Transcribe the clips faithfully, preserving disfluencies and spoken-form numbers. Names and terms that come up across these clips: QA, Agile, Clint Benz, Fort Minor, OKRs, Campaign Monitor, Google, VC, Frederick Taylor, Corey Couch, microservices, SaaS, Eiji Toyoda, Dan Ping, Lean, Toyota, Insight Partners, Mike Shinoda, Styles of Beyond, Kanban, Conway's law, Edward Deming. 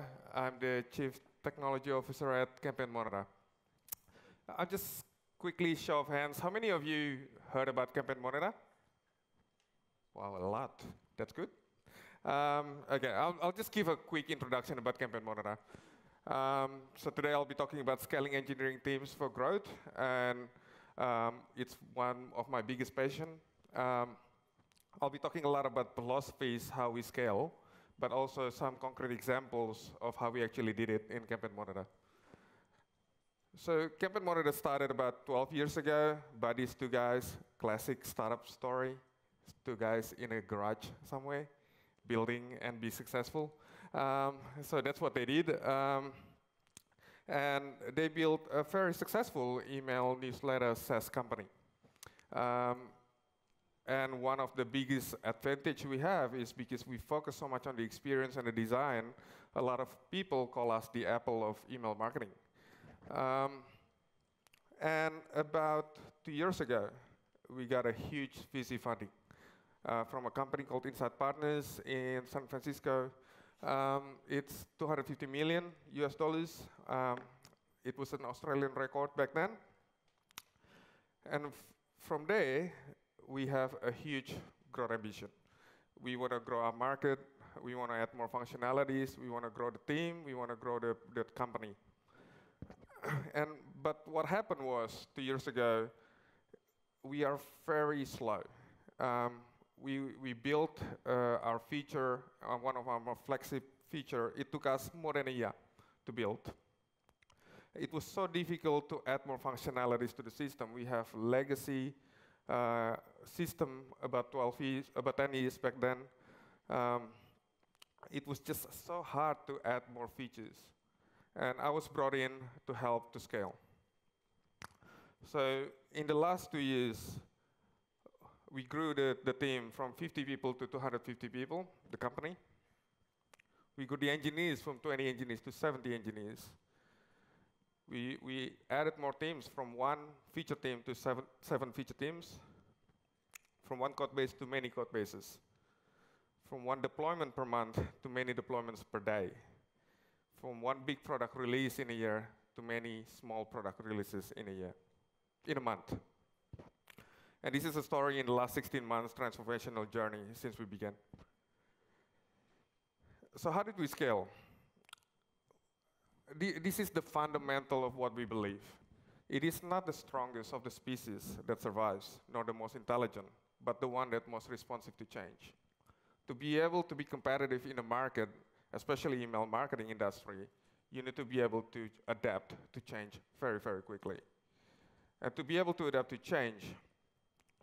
Toyoda. I'm the Chief Technology Officer at Campaign Monitor. I'll just quickly show of hands. How many of you heard about Campaign Monitor? Wow, a lot. That's good. Um, OK, I'll, I'll just give a quick introduction about Campaign Monitor. Um, so today I'll be talking about scaling engineering teams for growth. And um, it's one of my biggest passions. Um, I'll be talking a lot about philosophies, how we scale, but also some concrete examples of how we actually did it in Campaign Monitor. So Campaign Monitor started about twelve years ago by these two guys, classic startup story, two guys in a garage somewhere, building and be successful. Um, so that's what they did. Um, and they built a very successful email newsletter SaaS company. Um, And one of the biggest advantage we have is because we focus so much on the experience and the design, a lot of people call us the Apple of email marketing. Um, and about two years ago, we got a huge V C funding uh, from a company called Insight Partners in San Francisco. Um, it's two hundred fifty million U S dollars. Um, it was an Australian record back then. And from there, we have a huge growth ambition. We want to grow our market. We want to add more functionalities. We want to grow the team. We want to grow the, the company. And, but what happened was, two years ago, we are very slow. Um, we, we built uh, our feature, uh, one of our more flagship feature. It took us more than a year to build. It was so difficult to add more functionalities to the system. We have legacy Uh, system about twelve years, about ten years back then. Um, it was just so hard to add more features. And I was brought in to help to scale. So in the last two years, we grew the, the team from fifty people to two hundred fifty people, the company. We grew the engineers from twenty engineers to seventy engineers. We, we added more teams, from one feature team to seven, seven feature teams, from one code base to many code bases, from one deployment per month to many deployments per day, from one big product release in a year to many small product releases in a year, in a month. And this is a story in the last sixteen months transformational journey since we began. So how did we scale? This is the fundamental of what we believe. It is not the strongest of the species that survives, nor the most intelligent, but the one that most responsive to change. To be able to be competitive in the market, especially email marketing industry, you need to be able to adapt to change very, very quickly. And to be able to adapt to change,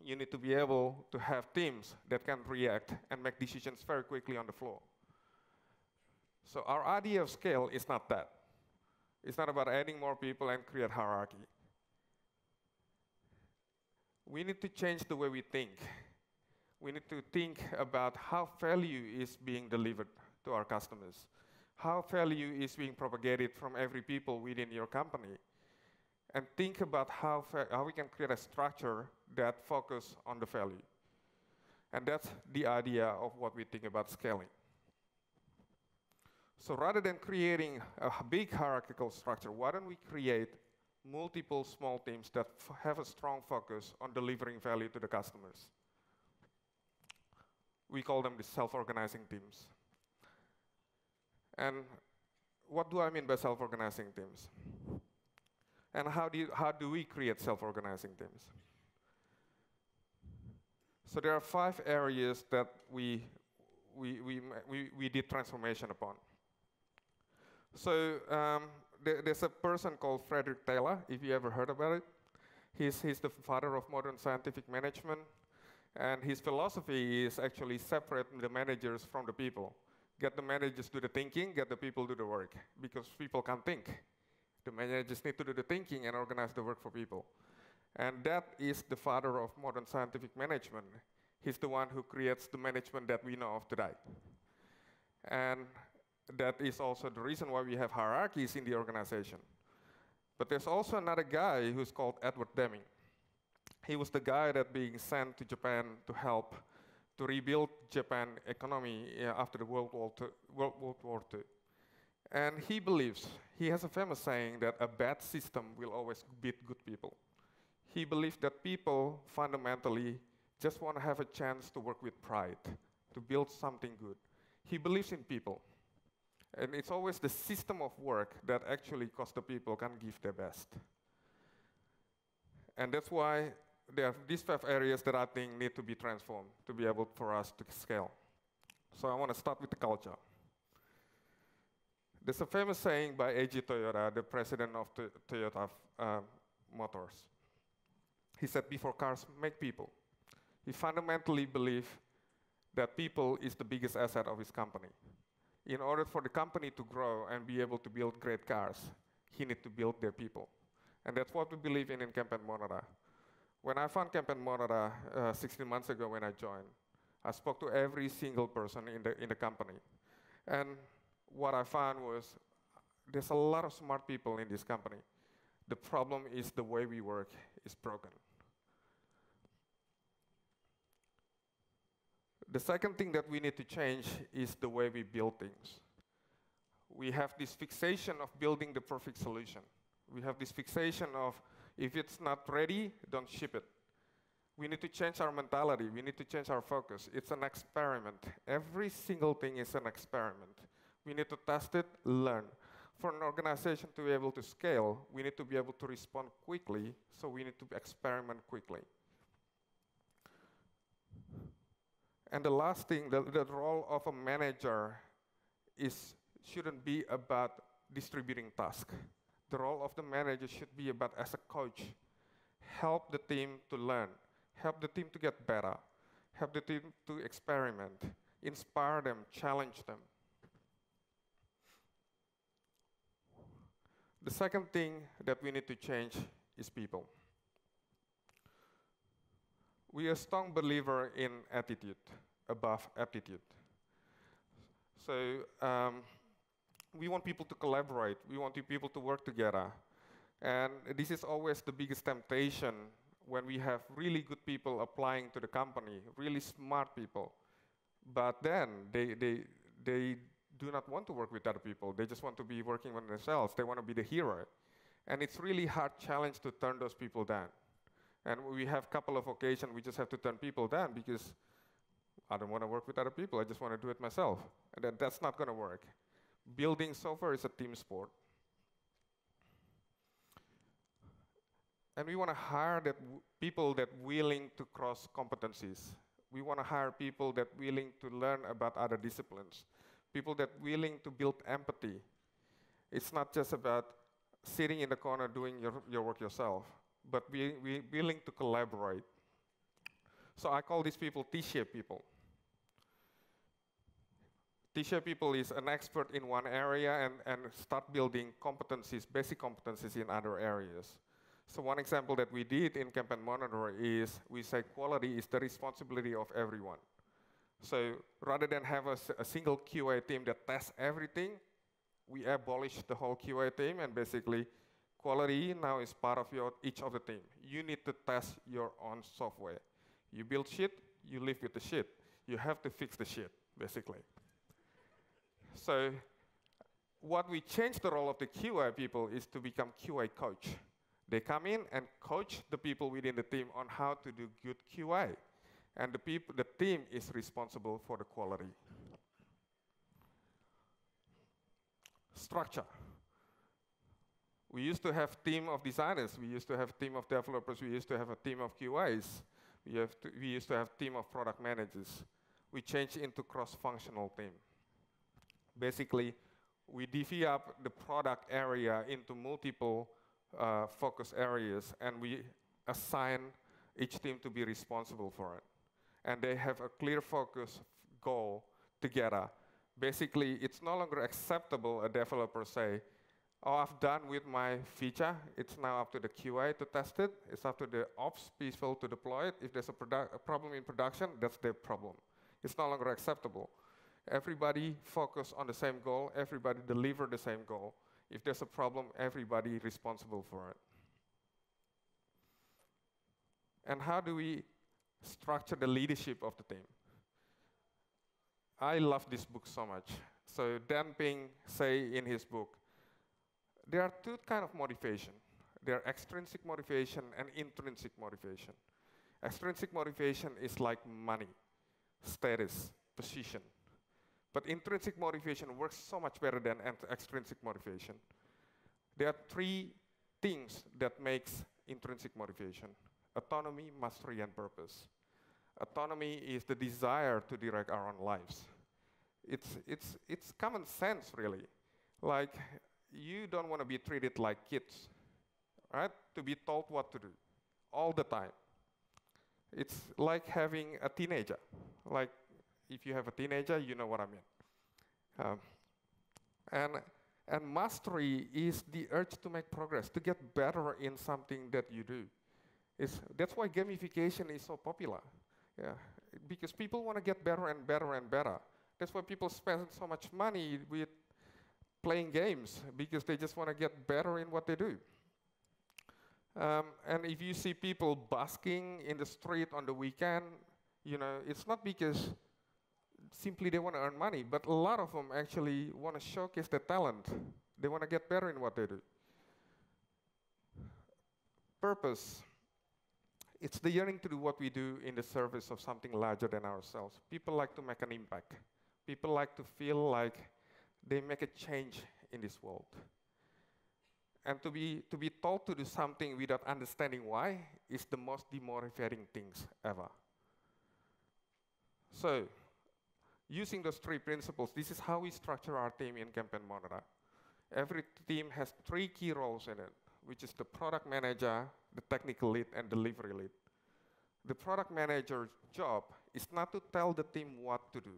you need to be able to have teams that can react and make decisions very quickly on the floor. So our idea of scale is not that. It's not about adding more people and create hierarchy. We need to change the way we think. We need to think about how value is being delivered to our customers, how value is being propagated from every people within your company, and think about how, how we can create a structure that focuses on the value. And that's the idea of what we think about scaling. So rather than creating a big hierarchical structure, why don't we create multiple small teams that have a strong focus on delivering value to the customers? We call them the self-organizing teams. And what do I mean by self-organizing teams? And how do, you, how do we create self-organizing teams? So there are five areas that we, we, we, we, we did transformation upon. So um, there, there's a person called Frederick Taylor, if you ever heard about it. He's, he's the father of modern scientific management. And his philosophy is actually separate the managers from the people. Get the managers do the thinking, get the people do the work. Because people can't think. The managers need to do the thinking and organize the work for people. And that is the father of modern scientific management. He's the one who creates the management that we know of today. And that is also the reason why we have hierarchies in the organization. But there's also another guy who's called Edward Deming. He was the guy that being sent to Japan to help to rebuild Japan economy after the World War Two. And he believes, he has a famous saying that a bad system will always beat good people. He believes that people fundamentally just want to have a chance to work with pride, to build something good. He believes in people. And it's always the system of work that actually causes the people can give their best. And that's why there are these five areas that I think need to be transformed to be able for us to scale. So I want to start with the culture. There's a famous saying by Eiji Toyoda, the president of Toyota uh, Motors. He said, before cars, make people. He fundamentally believes that people is the biggest asset of his company. In order for the company to grow and be able to build great cars, he needs to build their people. And that's what we believe in in Campaign Monitor. When I found Campaign Monitor uh, sixteen months ago when I joined, I spoke to every single person in the, in the company. And what I found was there's a lot of smart people in this company. The problem is the way we work is broken. The second thing that we need to change is the way we build things. We have this fixation of building the perfect solution. We have this fixation of, if it's not ready, don't ship it. We need to change our mentality. We need to change our focus. It's an experiment. Every single thing is an experiment. We need to test it, learn. For an organization to be able to scale, we need to be able to respond quickly, so we need to experiment quickly. And the last thing, the, the role of a manager is, shouldn't be about distributing tasks. The role of the manager should be about, as a coach, help the team to learn, help the team to get better, help the team to experiment, inspire them, challenge them. The second thing that we need to change is people. We are a strong believer in attitude, above aptitude. So um, we want people to collaborate. We want people to work together. And this is always the biggest temptation when we have really good people applying to the company, really smart people. But then they, they, they do not want to work with other people. They just want to be working on themselves. They want to be the hero. And it's really hard challenge to turn those people down. And we have a couple of occasions we just have to turn people down because I don't want to work with other people. I just want to do it myself. And that, that's not going to work. Building software is a team sport. And we want to hire that w people that are willing to cross competencies. We want to hire people that are willing to learn about other disciplines. People that are willing to build empathy. It's not just about sitting in the corner doing your, your work yourself, but be, be willing to collaborate. So I call these people T-shaped people. T-shaped people is an expert in one area and, and start building competencies, basic competencies in other areas. So one example that we did in Campaign Monitor is we say quality is the responsibility of everyone. So rather than have a, a single Q A team that tests everything, we abolish the whole Q A team and basically quality now is part of your, each of the team. You need to test your own software. You build shit, you live with the shit. You have to fix the shit, basically. So what we changed the role of the Q A people is to become Q A coach. They come in and coach the people within the team on how to do good Q A. And the, people, the team is responsible for the quality. Structure. We used to have team of designers. We used to have team of developers. We used to have a team of Q As. We, have to, we used to have team of product managers. We changed into cross-functional team. Basically, we divvy up the product area into multiple uh, focus areas, and we assign each team to be responsible for it. And they have a clear focus goal together. Basically, it's no longer acceptable a developer say, oh, I've done with my feature. It's now up to the Q A to test it. It's up to the ops people to deploy it. If there's a, a problem in production, that's their problem. It's no longer acceptable. Everybody focus on the same goal. Everybody deliver the same goal. If there's a problem, everybody responsible for it. And how do we structure the leadership of the team? I love this book so much. So Dan Ping say in his book, there are two kind of motivation. There are extrinsic motivation and intrinsic motivation. Extrinsic motivation is like money, status, position. But intrinsic motivation works so much better than extrinsic motivation. There are three things that makes intrinsic motivation: autonomy, mastery, and purpose. Autonomy is the desire to direct our own lives. It's, it's, it's common sense, really. Like, you don't want to be treated like kids, right? To be told what to do all the time. It's like having a teenager. Like, if you have a teenager, you know what I mean. Um, and, and mastery is the urge to make progress, to get better in something that you do. It's, that's why gamification is so popular. Yeah, because people want to get better and better and better. That's why people spend so much money with playing games, because they just want to get better in what they do. Um, and if you see people busking in the street on the weekend, you know, it's not because simply they want to earn money, but a lot of them actually want to showcase their talent. They want to get better in what they do. Purpose. It's the yearning to do what we do in the service of something larger than ourselves. People like to make an impact. People like to feel like they make a change in this world. And to be, to be told to do something without understanding why is the most demotivating things ever. So, using those three principles, this is how we structure our team in Campaign Monitor. Every team has three key roles in it, which is the product manager, the technical lead, and delivery lead. The product manager's job is not to tell the team what to do.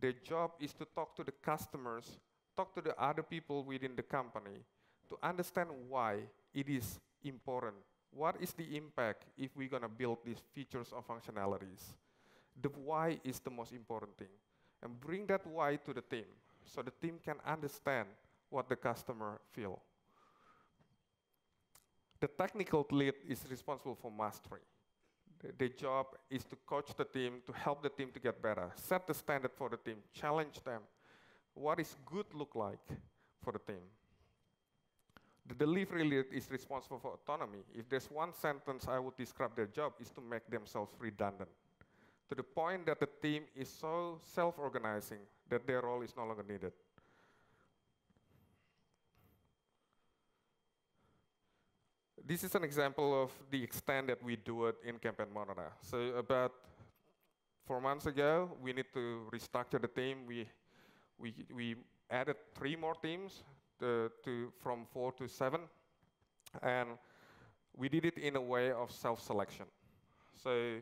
Their job is to talk to the customers, talk to the other people within the company, to understand why it is important. What is the impact if we're going to build these features or functionalities? The why is the most important thing. And bring that why to the team, so the team can understand what the customer feels. The technical lead is responsible for mastery. Their job is to coach the team, to help the team to get better, set the standard for the team, challenge them. What is good look like for the team? The delivery lead is responsible for autonomy. If there's one sentence I would describe their job, is to make themselves redundant, to the point that the team is so self-organizing that their role is no longer needed. This is an example of the extent that we do it in Campaign Monitor. So about four months ago, we need to restructure the team. We, we, we added three more teams to, to, from four to seven. And we did it in a way of self-selection. So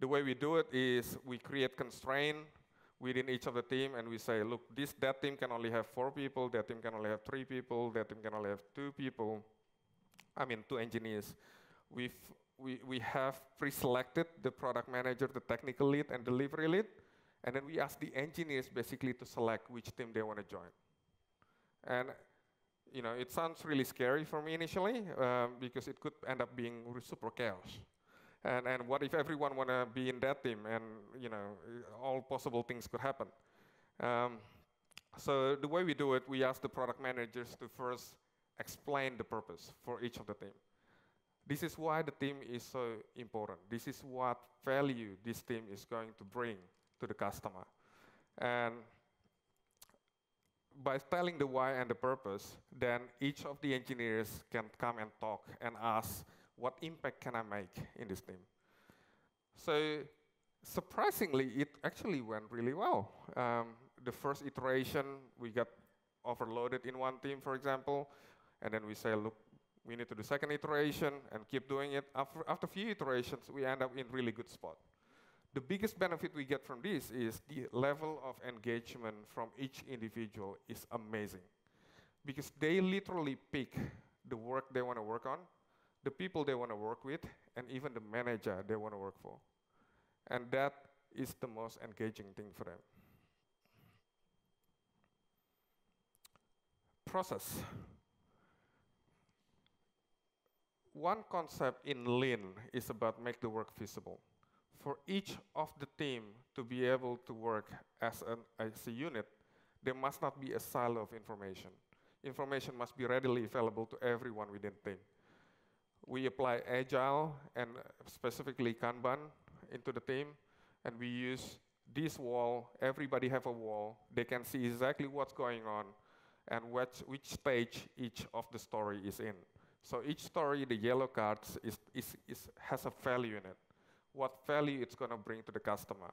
the way we do it is we create constraint within each of the team, and we say, look, this, that team can only have four people, that team can only have three people, that team can only have two people. I mean, two engineers. We've, we, we have pre-selected the product manager, the technical lead, and delivery lead. And then we ask the engineers basically to select which team they want to join. And you know, it sounds really scary for me initially, um, because it could end up being super chaos. And, and what if everyone want to be in that team? And you know, all possible things could happen. Um, so the way we do it, we ask the product managers to first explain the purpose for each of the team. This is why the team is so important. This is what value this team is going to bring to the customer. And by telling the why and the purpose, then each of the engineers can come and talk and ask, what impact can I make in this team? So surprisingly, it actually went really well. Um, the first iteration, we got overloaded in one team, for example. And then we say, look, we need to do second iteration and keep doing it. After, after a few iterations, we end up in really good spot. The biggest benefit we get from this is the level of engagement from each individual is amazing, because they literally pick the work they want to work on, the people they want to work with, and even the manager they want to work for. And that is the most engaging thing for them. Process. One concept in Lean is about make the work visible. for each of the team to be able to work as, an, as a unit, there must not be a silo of information. Information must be readily available to everyone within the team. We apply Agile and specifically Kanban into the team, and we use this wall. Everybody have a wall. They can see exactly what's going on and what, which stage each of the story is in. So each story, the yellow cards, is, is, is, has a value in it. What value it's going to bring to the customer.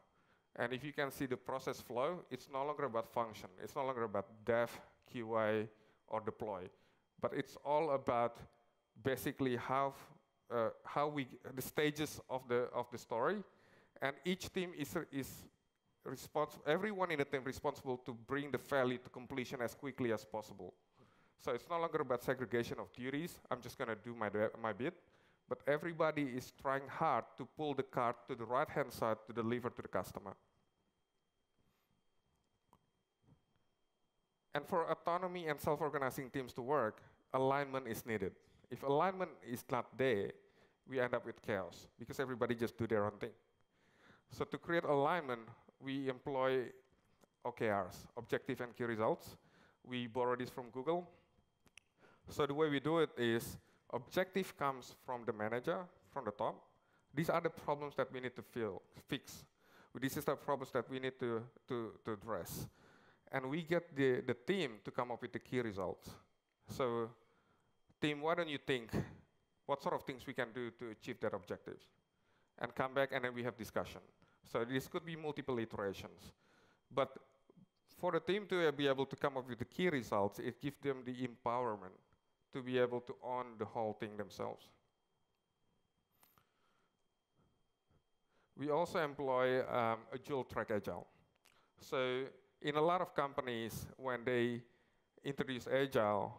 And if you can see the process flow, it's no longer about function. It's no longer about dev, Q A, or deploy. But it's all about basically how, uh, how we, the stages of the, of the story. And each team is, is responsible, everyone in the team responsible to bring the value to completion as quickly as possible. So it's no longer about segregation of duties. I'm just going to do my, my bit. But everybody is trying hard to pull the cart to the right-hand side to deliver to the customer. And for autonomy and self-organizing teams to work, alignment is needed. If alignment is not there, we end up with chaos, because everybody just do their own thing. So to create alignment, we employ O K Rs, objective and key results. We borrow this from Google. So the way we do it is, objective comes from the manager, from the top. These are the problems that we need to feel, fix. This is the problems that we need to, to, to address. And we get the, the team to come up with the key results. So team, why don't you think what sort of things we can do to achieve that objective? And come back, and then we have discussion. So this could be multiple iterations. But for the team to be able to come up with the key results, it gives them the empowerment to be able to own the whole thing themselves. We also employ um, a dual-track Agile. So in a lot of companies, when they introduce Agile,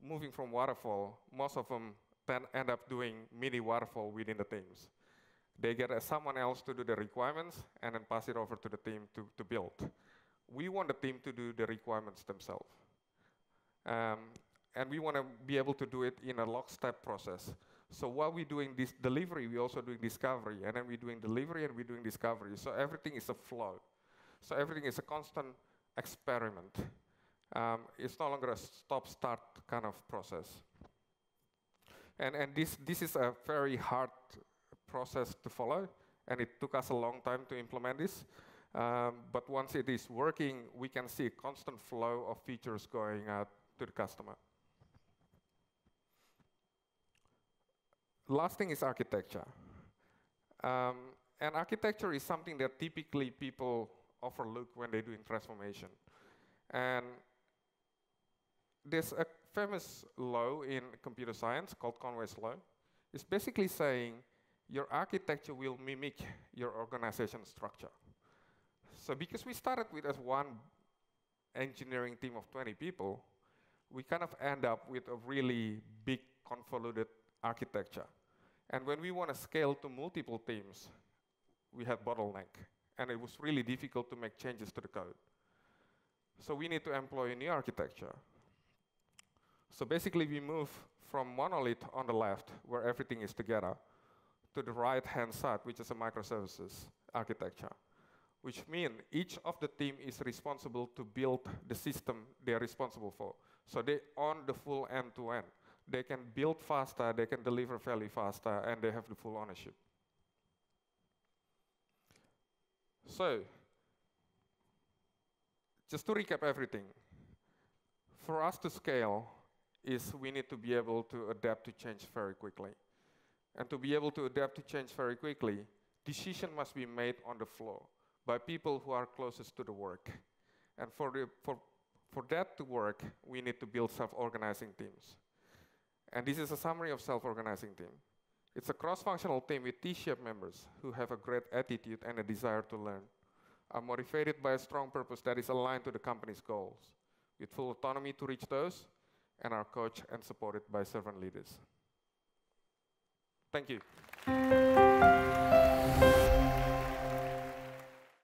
moving from waterfall, most of them then end up doing mini waterfall within the teams. They get uh, someone else to do the requirements and then pass it over to the team to, to build. We want the team to do the requirements themselves. Um, And we want to be able to do it in a lockstep process. So while we're doing this delivery, we're also doing discovery. And then we're doing delivery, and we're doing discovery. So everything is a flow. So everything is a constant experiment. Um, it's no longer a stop-start kind of process. And, and this, this is a very hard process to follow. And it took us a long time to implement this. Um, but once it is working, we can see a constant flow of features going out to the customer. Last thing is architecture. Um, and architecture is something that typically people overlook when they're doing transformation. And there's a famous law in computer science called Conway's law. It's basically saying your architecture will mimic your organization structure. So because we started with as one engineering team of twenty people, we kind of end up with a really big convoluted architecture. And when we want to scale to multiple teams, we had bottleneck. And it was really difficult to make changes to the code. So we need to employ a new architecture. So basically, we move from monolith on the left, where everything is together, to the right-hand side, which is a microservices architecture, which means each of the team is responsible to build the system they're responsible for. So they own the full end-to-end. They can build faster, they can deliver fairly faster, and they have the full ownership. So, just to recap everything, for us to scale is we need to be able to adapt to change very quickly. And to be able to adapt to change very quickly, decision must be made on the floor by people who are closest to the work. And for, the, for, for that to work, we need to build self-organizing teams. And this is a summary of self-organizing team. It's a cross-functional team with T-shaped members who have a great attitude and a desire to learn, are motivated by a strong purpose that is aligned to the company's goals, with full autonomy to reach those, and are coached and supported by servant leaders. Thank you.